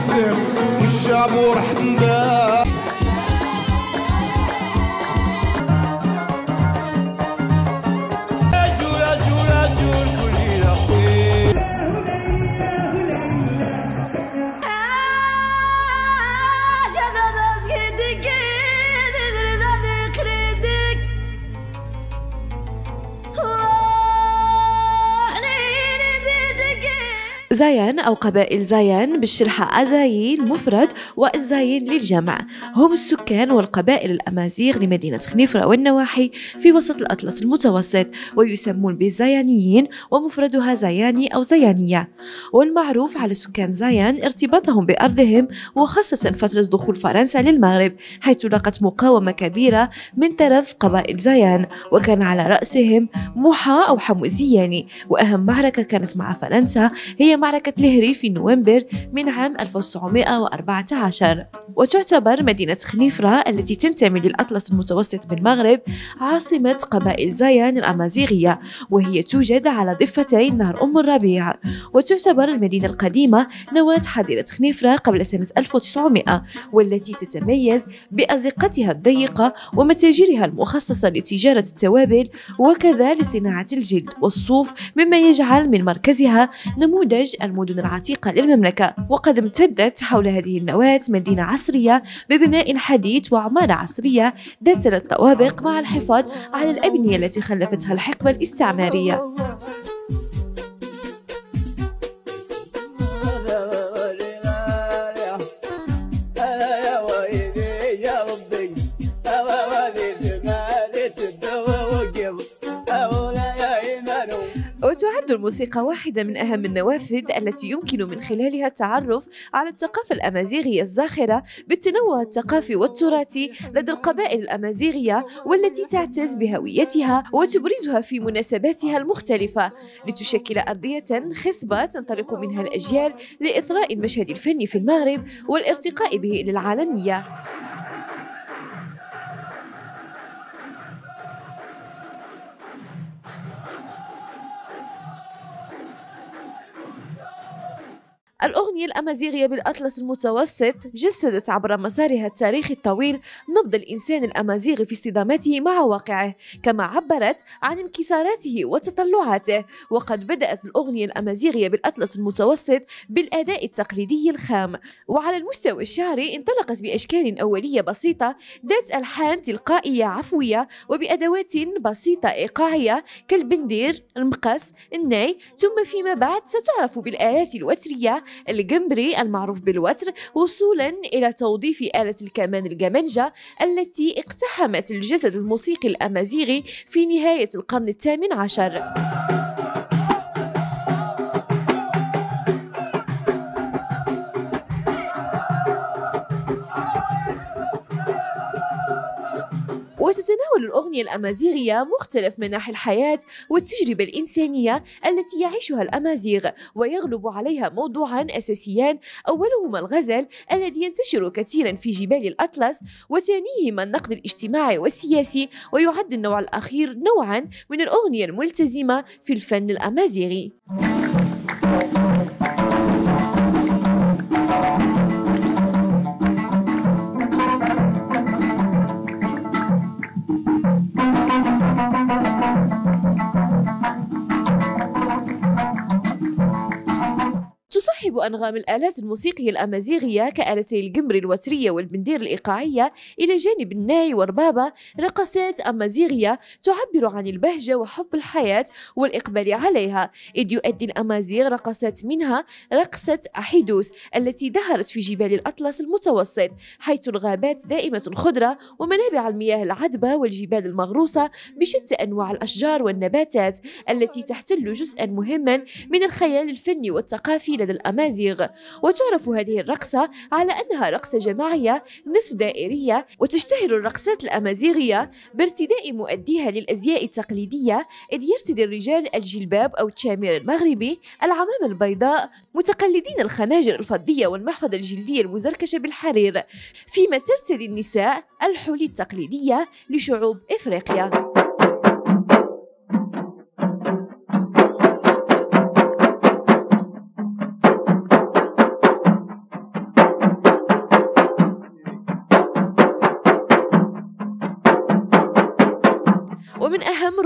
السم والشعب ورحت نداه. زايان أو قبائل زايان بالشرحة أزايين مفرد وأزايين للجمع هم السكان والقبائل الأمازيغ لمدينة خنيفرة والنواحي في وسط الأطلس المتوسط ويسمون بالزايانيين ومفردها زاياني أو زايانية. والمعروف على سكان زايان ارتباطهم بأرضهم وخاصة فترة دخول فرنسا للمغرب حيث لقت مقاومة كبيرة من طرف قبائل زايان وكان على رأسهم موحى أو حمو الزياني. وأهم معركة كانت مع فرنسا هي معركة لهري في نوفمبر من عام 1914. وتعتبر مدينة خنيفرة التي تنتمي للأطلس المتوسط بالمغرب عاصمة قبائل زايان الأمازيغية وهي توجد على ضفتي نهر أم الربيع. وتعتبر المدينة القديمة نواة حاضرة خنيفرة قبل سنة 1900 والتي تتميز بأزقتها الضيقة ومتاجرها المخصصة لتجارة التوابل وكذا لصناعة الجلد والصوف مما يجعل من مركزها نموذج المدن العتيقة للمملكة. وقد امتدت حول هذه النواة مدينة عصرية ببناء حديث وعمارة عصرية ذات ثلاث طوابق مع الحفاظ على الأبنية التي خلفتها الحقبة الاستعمارية. تعد الموسيقى واحدة من أهم النوافذ التي يمكن من خلالها التعرف على الثقافة الأمازيغية الزاخرة بالتنوع الثقافي والتراثي لدى القبائل الأمازيغية والتي تعتز بهويتها وتبرزها في مناسباتها المختلفة لتشكل أرضية خصبة تنطلق منها الأجيال لإثراء المشهد الفني في المغرب والارتقاء به إلى العالمية. الأغنية الأمازيغية بالأطلس المتوسط جسدت عبر مسارها التاريخي الطويل نبض الإنسان الأمازيغي في اصطداماته مع واقعه كما عبرت عن انكساراته وتطلعاته. وقد بدأت الأغنية الأمازيغية بالأطلس المتوسط بالأداء التقليدي الخام وعلى المستوى الشعري انطلقت بأشكال أولية بسيطة ذات ألحان تلقائية عفوية وبأدوات بسيطة إيقاعية كالبندير المقص الناي ثم فيما بعد ستعرف بالآلات الوترية الجمبري المعروف بالوتر وصولا إلى توظيف آلة الكمان الجمنجة التي اقتحمت الجسد الموسيقي الأمازيغي في نهاية القرن الثامن عشر. وتتناول الأغنية الأمازيغية مختلف مناحي الحياة والتجربة الإنسانية التي يعيشها الأمازيغ ويغلب عليها موضوعان أساسيان أولهما الغزل الذي ينتشر كثيرا في جبال الأطلس وثانيهما النقد الاجتماعي والسياسي ويعد النوع الأخير نوعا من الأغنية الملتزمة في الفن الأمازيغي. تصاحب أنغام الآلات الموسيقية الأمازيغية كآلتي الجمبري الوترية والبندير الإيقاعية إلى جانب الناي والربابة رقصات أمازيغية تعبر عن البهجة وحب الحياة والإقبال عليها إذ يؤدي الأمازيغ رقصات منها رقصة أحيدوس التي ظهرت في جبال الأطلس المتوسط حيث الغابات دائمة الخضرة ومنابع المياه العذبة والجبال المغروسة بشتى أنواع الأشجار والنباتات التي تحتل جزءا مهما من الخيال الفني والثقافي لدى الأمازيغ. وتعرف هذه الرقصة على أنها رقصة جماعية نصف دائرية وتشتهر الرقصات الأمازيغية بارتداء مؤديها للأزياء التقليدية إذ يرتدي الرجال الجلباب أو التشامير المغربي العمامة البيضاء متقلدين الخناجر الفضية والمحفظة الجلدية المزركشة بالحرير فيما ترتدي النساء الحلي التقليدية لشعوب إفريقيا.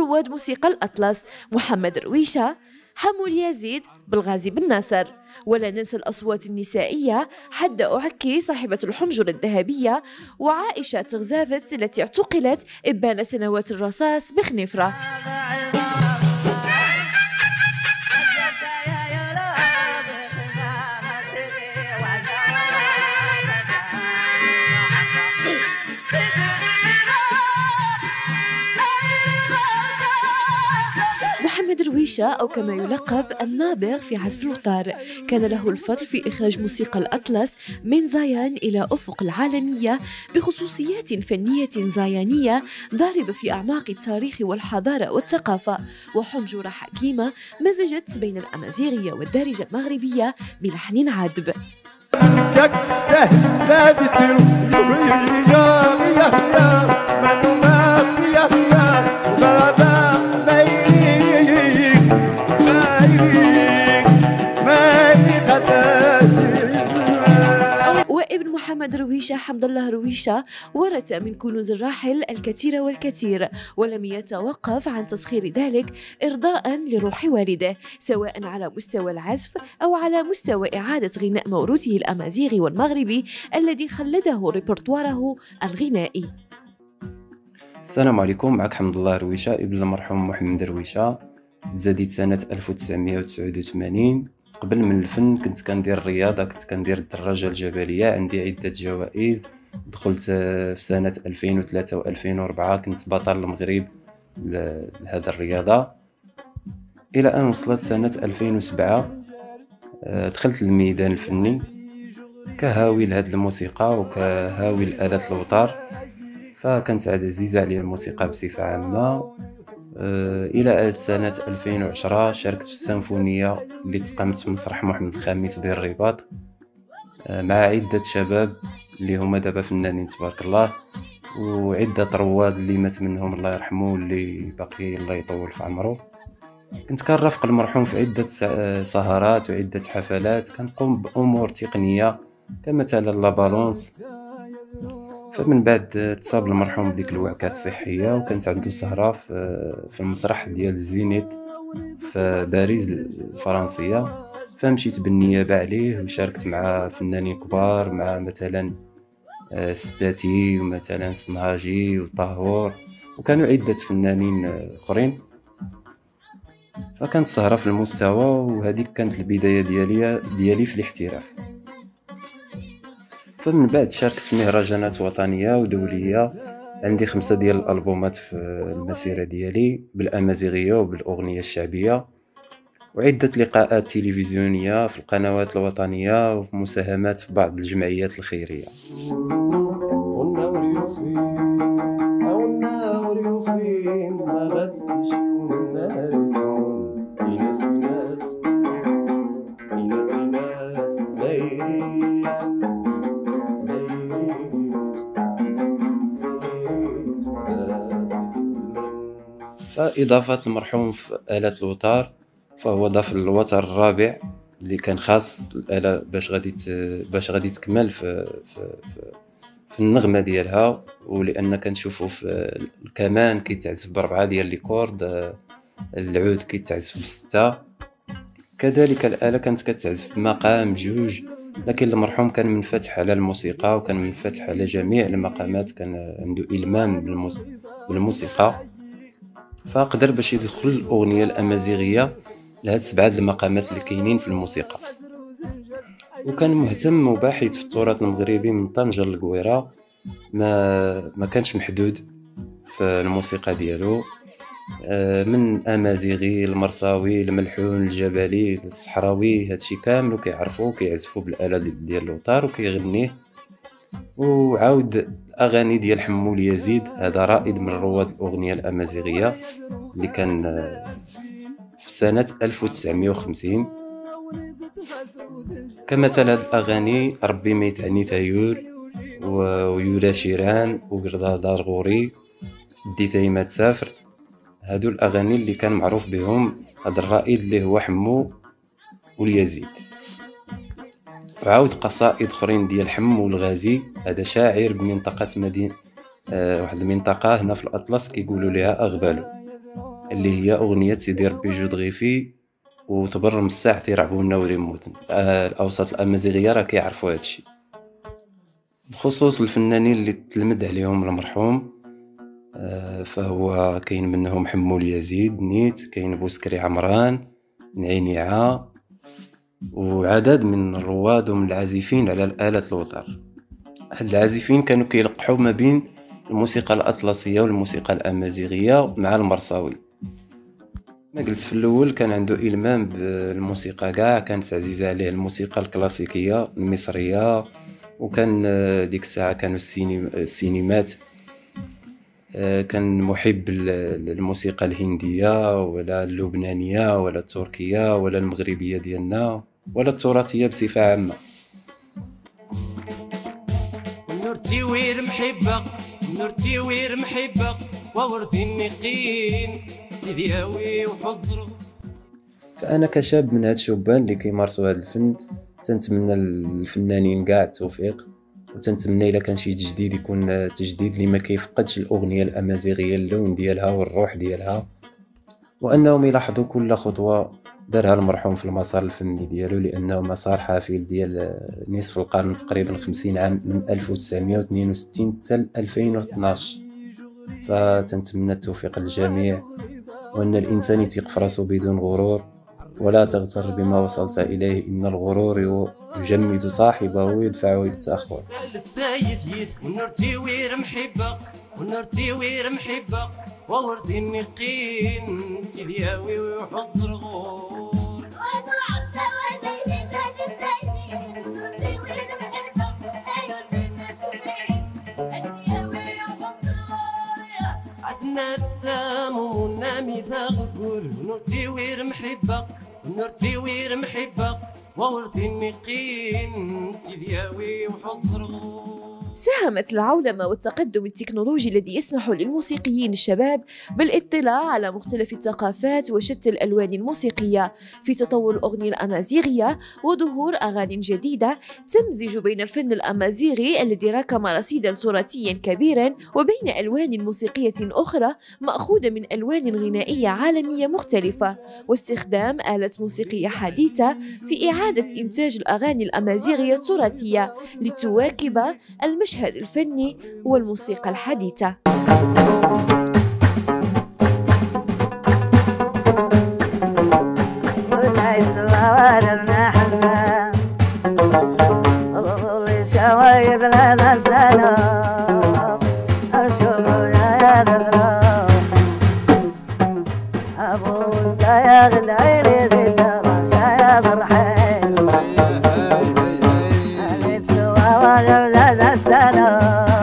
رواد موسيقى الأطلس محمد رويشة، حمو اليازيد بالغازي بن ناصر. ولا ننسى الأصوات النسائية حد أعكي صاحبة الحنجرة الذهبية، وعائشة تغزافت التي اعتقلت إبان سنوات الرصاص بخنفرة. محمد رويشة أو كما يلقب النابغ في عزف الوتار، كان له الفضل في إخراج موسيقى الأطلس من زايان إلى أفق العالمية بخصوصيات فنية زايانية ضاربة في أعماق التاريخ والحضارة والثقافة، وحنجرة حكيمة مزجت بين الأمازيغية والدارجة المغربية بلحن عذب. محمد رويشة حمد الله رويشة ورث من كنوز الراحل الكثير والكثير، ولم يتوقف عن تسخير ذلك إرضاء لروح والده، سواء على مستوى العزف أو على مستوى إعادة غناء موروثه الأمازيغي والمغربي الذي خلده ريبرتواره الغنائي. السلام عليكم، معك حمد الله رويشة ابن المرحوم محمد درويشة. تزاديت سنة 1989. قبل من الفن كنت كندير الرياضه، كنت كندير الدراجه الجبليه، عندي عده جوائز. دخلت في سنه 2003 و2004 كنت بطل المغرب لهذا الرياضه، الى ان وصلت سنه 2007 دخلت للميدان الفني كهاوي لهذه الموسيقى وكهاوي لآلات الوتار، فكانت عزيزه علي الموسيقى بصفه عامه. الى سنه 2010 شاركت في السيمفونيه اللي تقامت في مسرح محمد الخامس بالرباط مع عده شباب اللي هما دابا فنانين تبارك الله، وعده رواد اللي مات منهم الله يرحمه اللي باقي الله يطول في عمره. كنت كنرافق المرحوم في عده سهرات وعده حفلات، كنقوم بامور تقنيه كمثلا لا بالونس. فمن بعد تصاب المرحوم بديك الوعكه الصحيه، وكانت عنده سهره في المسرح ديال زينيت في باريس الفرنسيه، فمشيت بالنيابه عليه وشاركت مع فنانين كبار، مع مثلا ستاتي ومثلا سنهاجي وطهور وكانوا عده فنانين اخرين. فكانت سهره في المستوى، وهذيك كانت البدايه ديالي في الاحتراف. فمن بعد شاركت في مهرجانات وطنيه ودوليه، عندي 5 ديال الالبومات في المسيره ديالي بالامازيغيه وبالاغنيه الشعبيه، وعده لقاءات تلفزيونيه في القنوات الوطنيه، ومساهمات في بعض الجمعيات الخيريه. فإضافة المرحوم في آلات الوتار، فهو ضاف الوتر الرابع اللي كان خاص الآلة باش غادي تكمل في النغمة ديالها، ولأن كنشوفو في الكمان كيتعزف ب4 ديال لي كورد، العود كيتعزف ب6، كذلك الآلة كانت كتعزف بمقام 2، لكن المرحوم كان منفتح على الموسيقى وكان منفتح على جميع المقامات، كان عنده إلمام بالموسيقى، فقدر باش يدخل الاغنيه الامازيغيه لهاد 7 المقامات اللي كاينين في الموسيقى. وكان مهتم وباحث في التراث المغربي من طنجه للقويره، ما كانش محدود في الموسيقى ديالو، من امازيغي المرساوي الملحون الجبلي الصحراوي، هادشي كامل كيعرفوه وكيعزفوا بالاله ديال الوتار وكيغنيه. وعاود اغاني ديال حمو اليازيد، هذا رائد من رواد الاغنيه الامازيغيه اللي كان في سنه 1950، كمثل هاد الاغاني ربي ما يتعني تايول ويولا شيران وقردا دار غوري ديتاي ما تسافرت، هادو الاغاني اللي كان معروف بهم هذا الرائد اللي هو حمو اليازيد. وعاود قصائد اخرين ديال حمو الغازي، هذا شاعر بمنطقه واحد المنطقه هنا في الاطلس كيقولوا لها اغبالو. اللي هي اغنيه سيدي ربي جود غيفي وتبرر من الساعه تيرعبوا لنا وريموتن. الاوساط الامازيغيه راه كيعرفوا هادشي، بخصوص الفنانين اللي تلمد عليهم المرحوم فهو كاين منهم حمو اليازيد، نيت، كاين بوسكري عمران، نعينيعه، وعدد من الرواد ومن العازفين على الآلة الوتر. هاد العازفين كانوا كيلقحوا ما بين الموسيقى الأطلسية والموسيقى الأمازيغية مع المرساوي. ما قلت في الأول كان عنده إلمام بالموسيقى كاع، كانت عزيزة عليه الموسيقى الكلاسيكية المصرية، وكان ديك الساعة كانوا السينمات، كان محب للموسيقى الهندية ولا اللبنانية ولا التركية ولا المغربية ديالنا ولا التراثية بصفة عامة. النور تيوير محبك، النور تيوير محبك وورثي النقيين سيدي هاوي وحزرو. فأنا كشاب من هاد الشبان اللي كيمارسوا هاد الفن تنتمنى الفنانين كاع التوفيق، وتنتمنى الا كان شي تجديد يكون تجديد اللي ما كيفقدش الاغنيه الامازيغيه اللون ديالها والروح ديالها، وانهم يلاحظوا كل خطوه دارها المرحوم في المسار الفني ديالو، لانه مسار حافل ديال نصف القرن تقريبا 50 عام من 1962 حتى 2012. فتنتمنى التوفيق للجميع، وان الانسان يثق في راسو بدون غرور، ولا تغتر بما وصلت إليه، إن الغرور يجمد صاحبه ويدفعه إلى التأخر. النور تيوير محبك وورث النقين تيدياوي وحزرو. ساهمت العولمة والتقدم التكنولوجي الذي يسمح للموسيقيين الشباب بالاطلاع على مختلف الثقافات وشتى الألوان الموسيقية في تطور الأغنية الأمازيغية وظهور أغاني جديدة تمزج بين الفن الأمازيغي الذي ركم رصيدا تراثيا كبيرا وبين ألوان موسيقية أخرى مأخوذة من ألوان غنائية عالمية مختلفة، واستخدام آلة موسيقية حديثة في إعادة إنتاج الأغاني الأمازيغية التراثية لتواكب المشهد الفني والموسيقى الحديثة. Hello.